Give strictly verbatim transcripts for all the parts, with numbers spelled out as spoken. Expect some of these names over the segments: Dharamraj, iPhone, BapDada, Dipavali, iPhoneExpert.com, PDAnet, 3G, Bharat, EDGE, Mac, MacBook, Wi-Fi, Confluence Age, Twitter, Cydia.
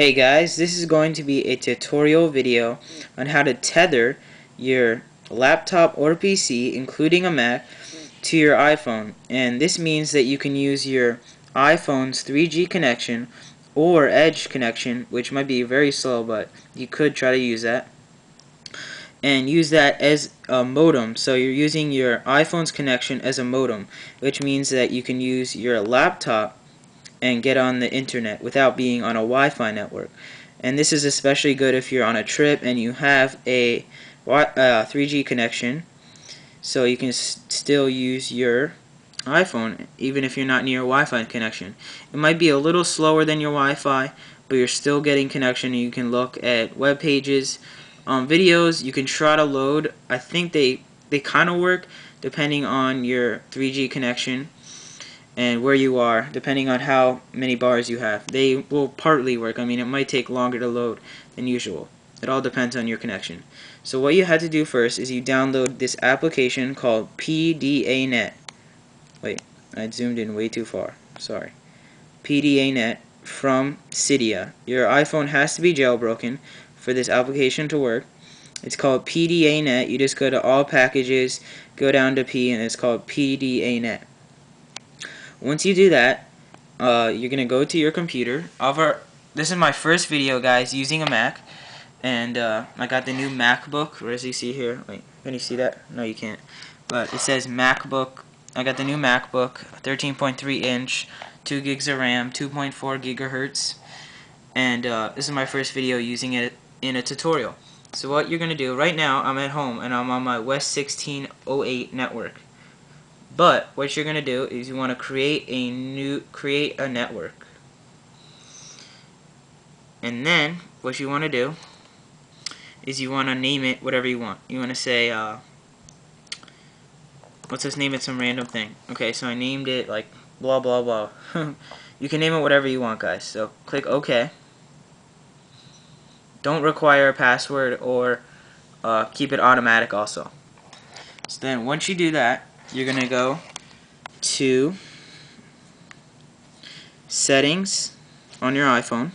Hey guys, this is going to be a tutorial video on how to tether your laptop or P C, including a Mac, to your iPhone. And this means that you can use your iPhone's three G connection or EDGE connection, which might be very slow, but you could try to use that. And use that as a modem. So you're using your iPhone's connection as a modem, which means that you can use your laptop and get on the internet without being on a Wi-Fi network. And this is especially good if you're on a trip and you have a three G connection, so you can s still use your iPhone even if you're not near a Wi-Fi connection. It might be a little slower than your Wi-Fi, but you're still getting connection, and you can look at web pages, um, videos. You can try to load. I think they they kind of work depending on your three G connection and where you are, depending on how many bars you have. They will partly work. I mean, it might take longer to load than usual. It all depends on your connection. So what you had to do first is you download this application called PDAnet. Wait, I zoomed in way too far. Sorry. PDAnet from Cydia. Your iPhone has to be jailbroken for this application to work. It's called PDAnet. You just go to all packages, go down to P, and it's called PDAnet. Once you do that, uh, you're going to go to your computer. Our, this is my first video, guys, using a Mac. And uh, I got the new MacBook. Where does he see here? Wait, can you see that? No, you can't. But it says MacBook. I got the new MacBook, thirteen point three inch, two gigs of RAM, two point four gigahertz. And uh, this is my first video using it in a tutorial. So what you're going to do, right now I'm at home and I'm on my West sixteen oh eight network. But what you're going to do is you want to create a new create a network. And then what you want to do is you want to name it whatever you want. You want to say uh, let's just name it some random thing. Okay, so I named it like blah blah blah. You can name it whatever you want, guys. So click OK. Don't require a password or uh, keep it automatic also. So then once you do that, you're going to go to settings on your iPhone.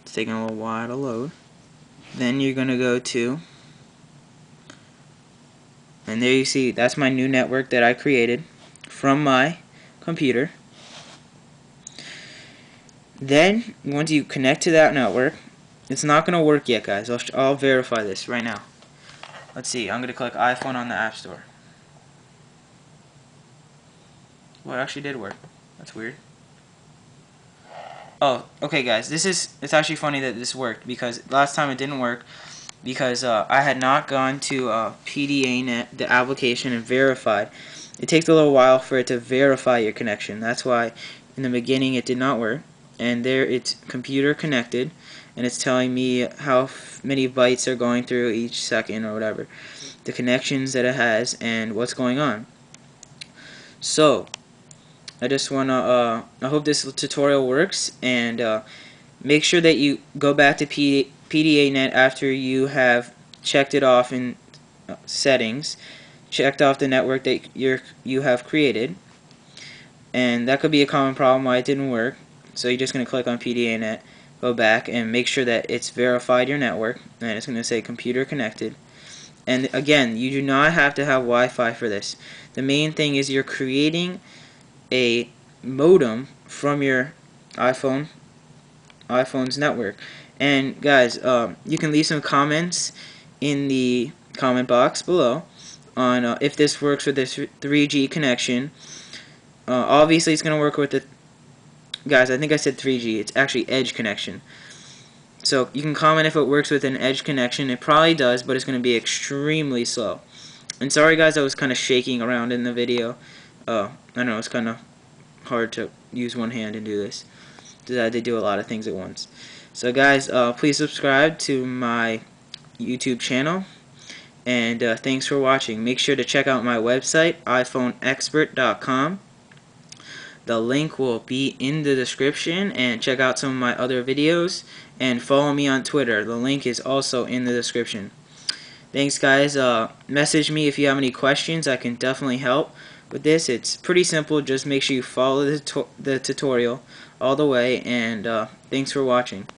It's taking a little while to load. Then you're going to go to, and there you see, that's my new network that I created from my computer. Then, once you connect to that network, it's not going to work yet, guys. I'll, I'll verify this right now. Let's see, I'm going to click iPhone on the App Store. Well, it actually did work. That's weird. Oh, okay guys, this is, it's actually funny that this worked, because last time it didn't work because uh, I had not gone to uh, PDAnet, the application, and verified. It takes a little while for it to verify your connection. That's why in the beginning it did not work. And there it's computer connected, and it's telling me how many bytes are going through each second or whatever, the connections that it has and what's going on. So I just wanna uh, I hope this tutorial works, and uh, make sure that you go back to PDAnet after you have checked it off in settings, checked off the network that you're, you have created. And that could be a common problem why it didn't work. So you're just going to click on PDAnet, go back, and make sure that it's verified your network. And it's going to say computer connected. And again, you do not have to have Wi-Fi for this. The main thing is you're creating a modem from your iPhone, iPhone's network. And guys, um, you can leave some comments in the comment box below on uh, if this works with this three G connection. Uh, obviously, it's going to work with the guys, I think I said three G. It's actually EDGE connection. So you can comment if it works with an EDGE connection. It probably does, but it's going to be extremely slow. And sorry, guys, I was kind of shaking around in the video. Uh, I know it's kind of hard to use one hand and do this. I did do a lot of things at once. So, guys, uh, please subscribe to my YouTube channel. And uh, thanks for watching. Make sure to check out my website, iPhone Expert dot com. The link will be in the description, and check out some of my other videos, and follow me on Twitter. The link is also in the description. Thanks guys. Uh, message me if you have any questions. I can definitely help. With this, it's pretty simple. Just make sure you follow the, tu the tutorial all the way, and uh, thanks for watching.